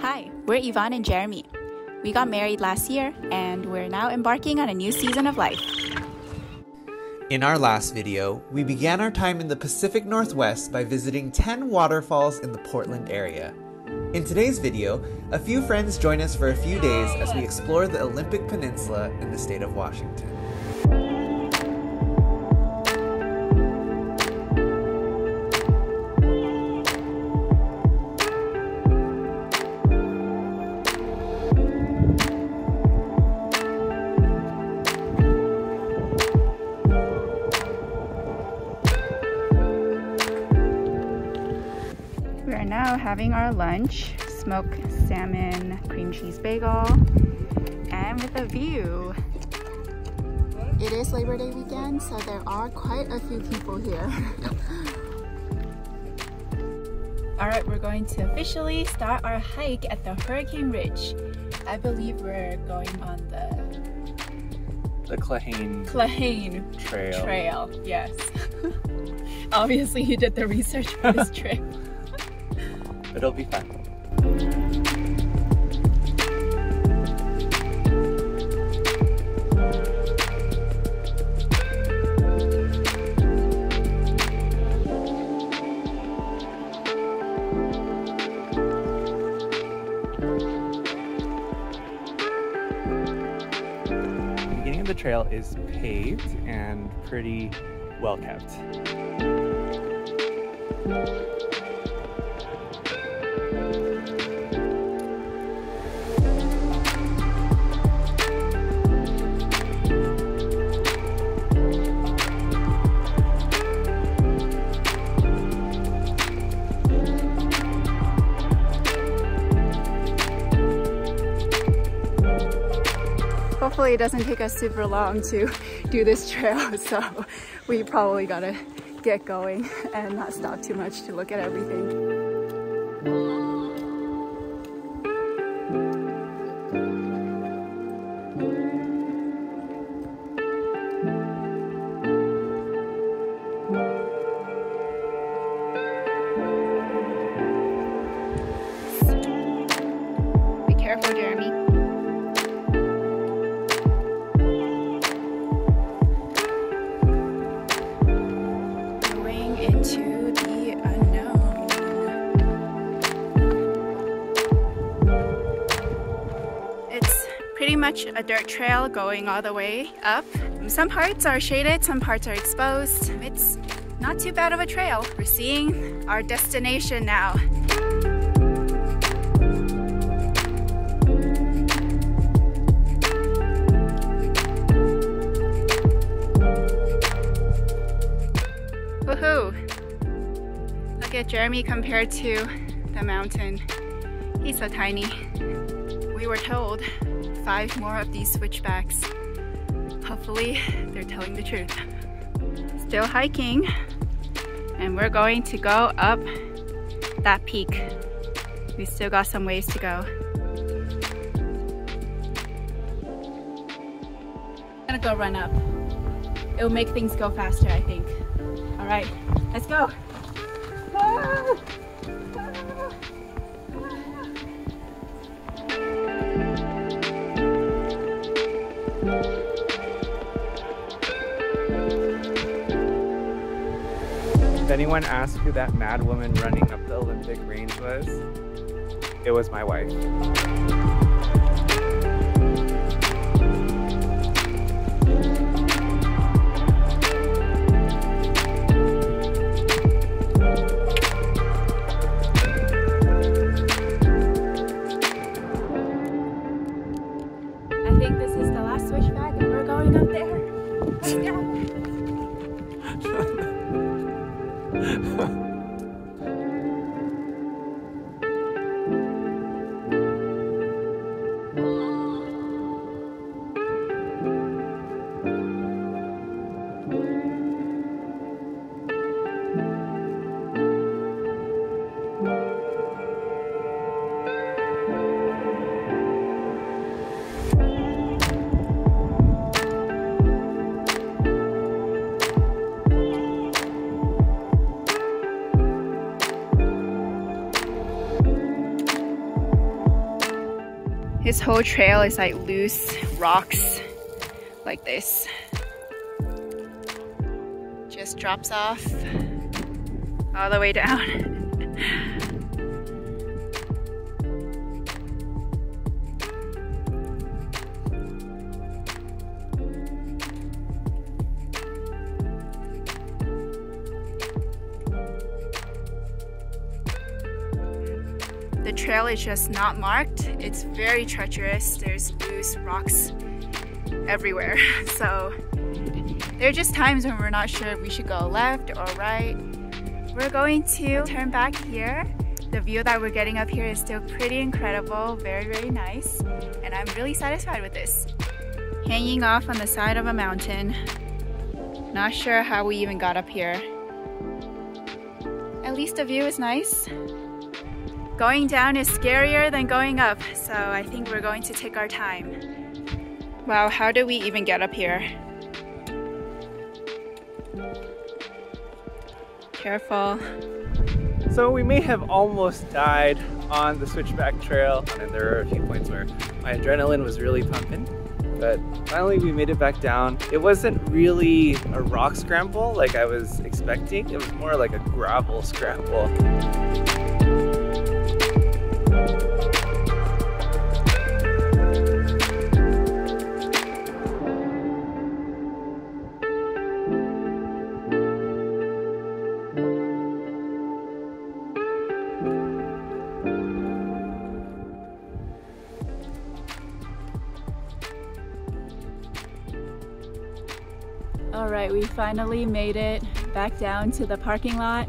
Hi, we're Yvonne and Jeremy. We got married last year, and we're now embarking on a new season of life. In our last video, we began our time in the Pacific Northwest by visiting 10 waterfalls in the Portland area. In today's video, a few friends join us for a few days as we explore the Olympic Peninsula in the state of Washington. We are now having our lunch, smoked salmon, cream cheese bagel, and with a view. It is Labor Day weekend, so there are quite a few people here. All right, we're going to officially start our hike at the Hurricane Ridge. I believe we're going on the Klahhane Trail. Yes. Obviously, you did the research for this trip. It'll be fun. The beginning of the trail is paved and pretty well kept. Hopefully it doesn't take us super long to do this trail, so we probably gotta get going and not stop too much to look at everything. A dirt trail going all the way up. Some parts are shaded, some parts are exposed. It's not too bad of a trail. We're seeing our destination now. Woohoo! Look at Jeremy compared to the mountain. He's so tiny. We were told 5 more of these switchbacks. Hopefully they're telling the truth. Still hiking, and we're going to go up that peak. We still got some ways to go. I'm gonna go run up. It'll make things go faster, I think. All right, let's go. Ah! If anyone asked who that mad woman running up the Olympic range was, it was my wife. I think this is the last switchback and we're going up there. Let's go. His whole trail is like loose rocks like this. Just drops off all the way down. The trail is just not marked. It's very treacherous. There's loose rocks everywhere. So there are just times when we're not sure if we should go left or right. We're going to turn back here. The view that we're getting up here is still pretty incredible, very, very nice. And I'm really satisfied with this. Hanging off on the side of a mountain. Not sure how we even got up here. At least the view is nice. Going down is scarier than going up, so I think we're going to take our time. Wow, how did we even get up here? Careful. So we may have almost died on the switchback trail, and there were a few points where my adrenaline was really pumping, but finally we made it back down. It wasn't really a rock scramble like I was expecting. It was more like a gravel scramble. Alright, we finally made it back down to the parking lot.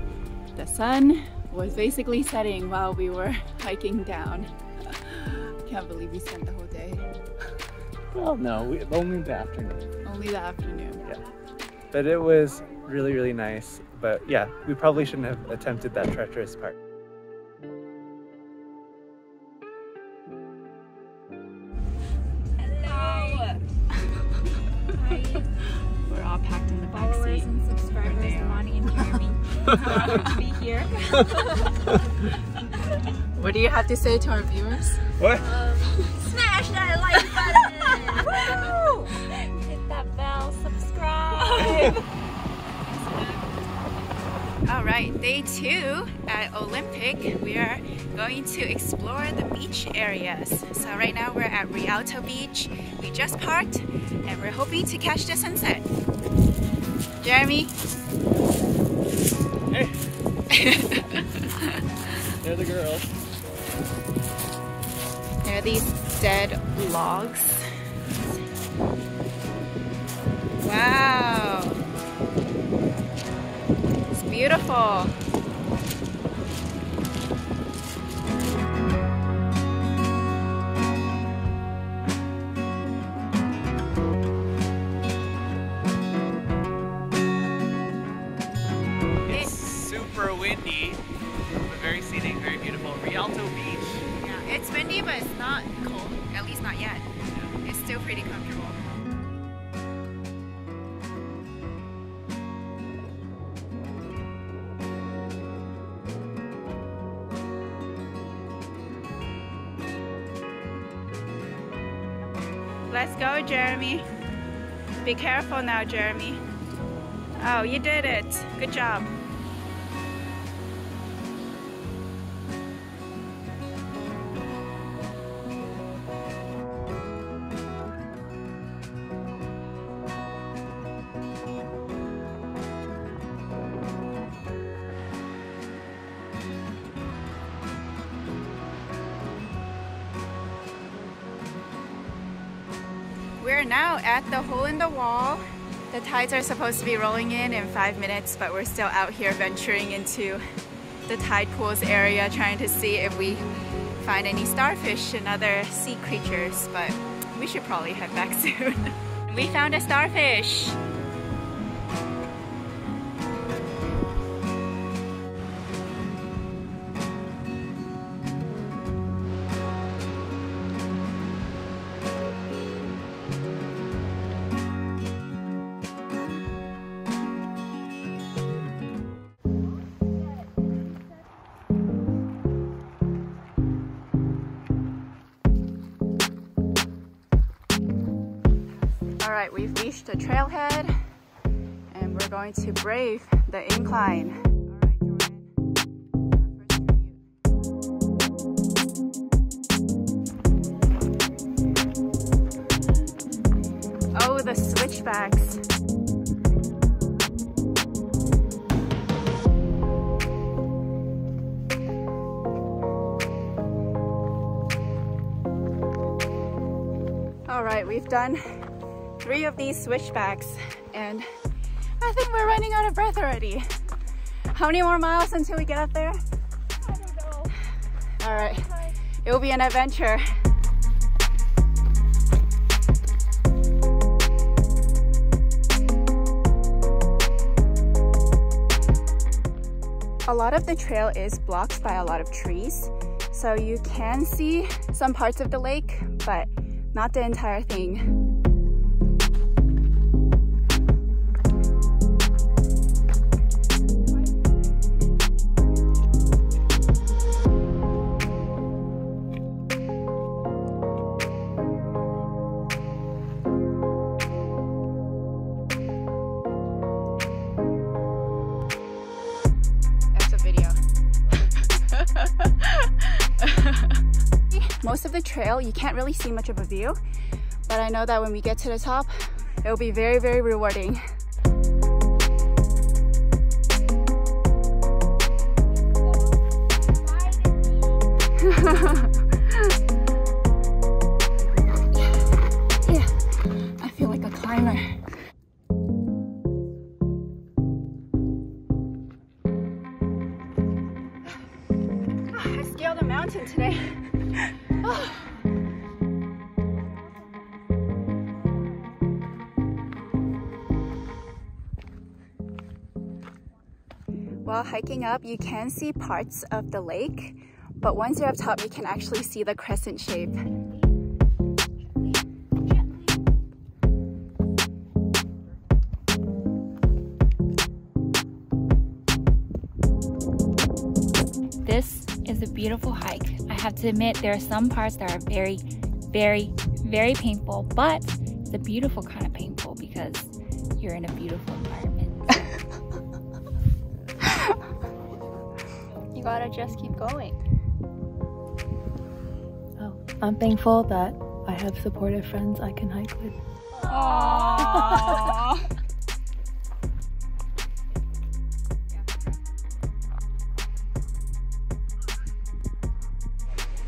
The sun was basically setting while we were hiking down. Can't believe we spent the whole day. Well, no, only the afternoon. Only the afternoon. Yeah. But it was really, really nice. But yeah, we probably shouldn't have attempted that treacherous part. Be here. What do you have to say to our viewers? What? Smash that like button! Hit that bell, subscribe! Alright, day 2 at Olympic. We are going to explore the beach areas. So right now we're at Rialto Beach. We just parked and we're hoping to catch the sunset. Jeremy? They're the girls. There are these dead logs. Wow. It's beautiful. Windy, but very scenic, very beautiful. Rialto Beach. Yeah, it's windy, but it's not cold. At least not yet. It's still pretty comfortable. Let's go, Jeremy. Be careful now, Jeremy. Oh, you did it. Good job. We're now at the hole in the wall. The tides are supposed to be rolling in 5 minutes, but we're still out here venturing into the tide pools area, trying to see if we find any starfish and other sea creatures, but we should probably head back soon. We found a starfish! Alright, we've reached the trailhead and we're going to brave the incline. The switchbacks. All right, we've done 3 of these switchbacks and I think we're running out of breath already. How many more miles until we get up there? I don't know. All right, it will be an adventure. A lot of the trail is blocked by a lot of trees, so you can see some parts of the lake, but not the entire thing. Most of the trail you can't really see much of a view, but I know that when we get to the top it'll be very, very rewarding. Yeah, I feel like a climber. I scaled a mountain today. While hiking up, you can see parts of the lake, but once you're up top, you can actually see the crescent shape. This is a beautiful hike. I have to admit, there are some parts that are very, very, very painful, but it's a beautiful kind of painful because you're in a beautiful environment. You gotta just keep going. Oh, I'm thankful that I have supportive friends I can hike with. Aww.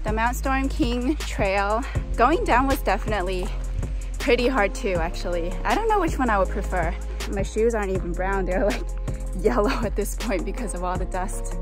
The Mount Storm King Trail. Going down was definitely pretty hard too, actually. I don't know which one I would prefer. My shoes aren't even brown, they're like yellow at this point because of all the dust.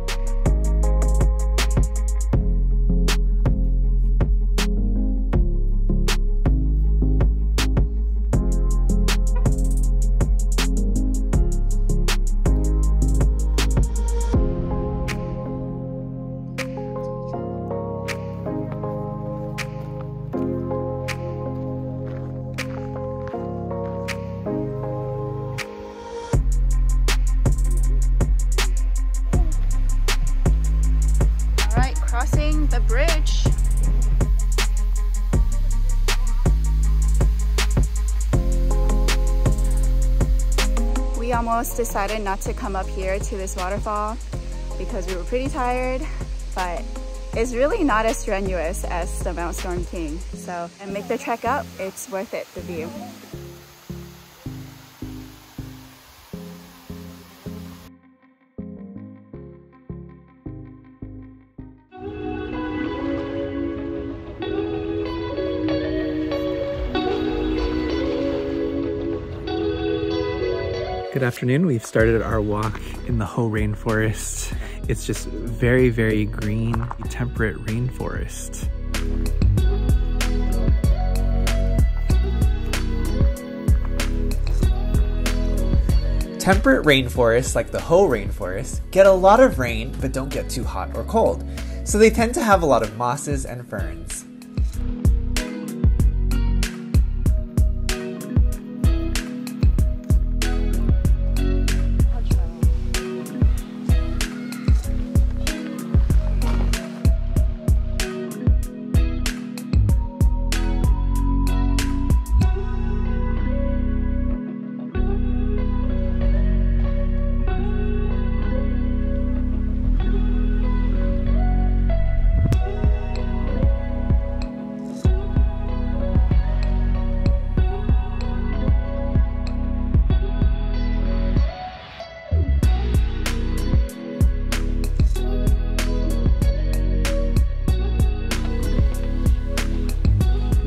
Crossing the bridge. We almost decided not to come up here to this waterfall because we were pretty tired, but it's really not as strenuous as the Mount Storm King. So, and make the trek up, it's worth it, the view. Good afternoon. We've started our walk in the Hoh Rainforest. It's just very, very green, temperate rainforest. Temperate rainforests like the Hoh Rainforest get a lot of rain but don't get too hot or cold, so they tend to have a lot of mosses and ferns.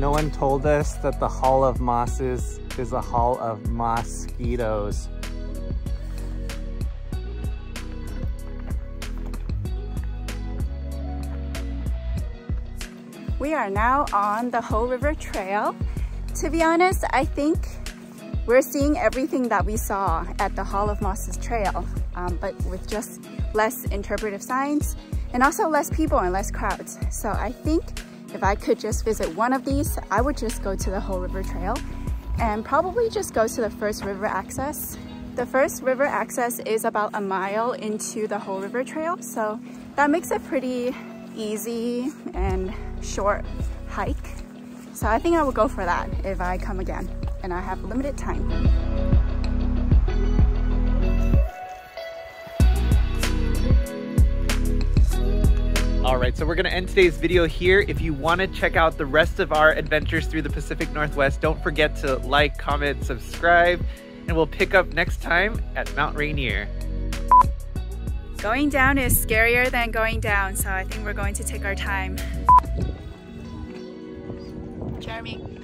No one told us that the Hall of Mosses is a hall of mosquitoes. We are now on the Hoh River Trail. To be honest, I think we're seeing everything that we saw at the Hall of Mosses Trail, but with just less interpretive signs and also less people and less crowds. So I think if I could just visit one of these, I would just go to the Hoh River Trail and probably just go to the first river access. The first river access is about a mile into the Hoh River Trail, so that makes it pretty easy and short hike. So I think I will go for that if I come again and I have limited time. All right, so we're gonna end today's video here. If you wanna check out the rest of our adventures through the Pacific Northwest, don't forget to like, comment, subscribe, and we'll pick up next time at Mount Rainier. Going down is scarier than going down, so I think we're going to take our time. Jeremy.